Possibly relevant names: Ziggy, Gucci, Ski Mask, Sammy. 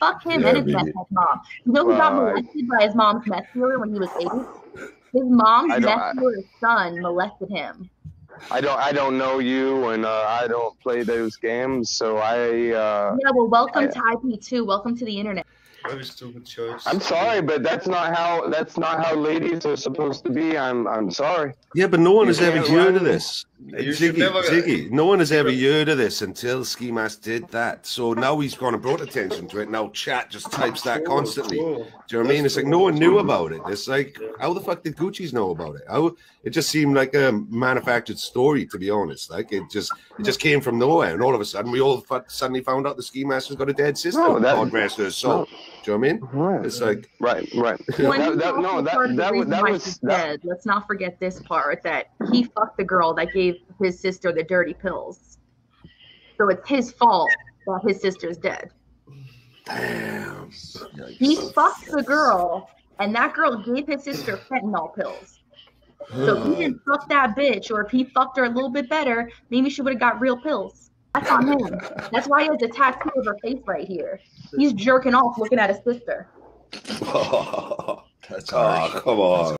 Fuck him and his meth mom. You know who got molested by his mom's meth dealer when he was 8? His mom's meth dealer's son molested him. I don't know you, and I don't play those games, so I... yeah, well, welcome to IP2. Welcome to the internet. I'm sorry, but that's not how ladies are supposed to be. I'm sorry. Yeah, but no one has ever heard of this. Ziggy, no one has ever heard of this until Ski Mask did that. So now he's gone and brought attention to it. Now chat just types that constantly. Do you know what I mean? It's like no one knew about it. It's like, how the fuck did Gucci's know about it? It just seemed like a manufactured story, to be honest. Like it just came from nowhere, and all of a sudden we all suddenly found out the Ski Mask has got a dead sister. Oh, God rest her soul. Do you know what I mean? Right. It's like right. That was. Let's not forget this part that he fucked the girl that gave his sister the dirty pills. So it's his fault that his sister's dead. Damn. He fucked the girl, and that girl gave his sister fentanyl pills. So if he didn't fuck that bitch, or if he fucked her a little bit better, maybe she would have got real pills. That's on him. That's why he has a tattoo of her face right here. He's jerking off looking at his sister. Oh, come on.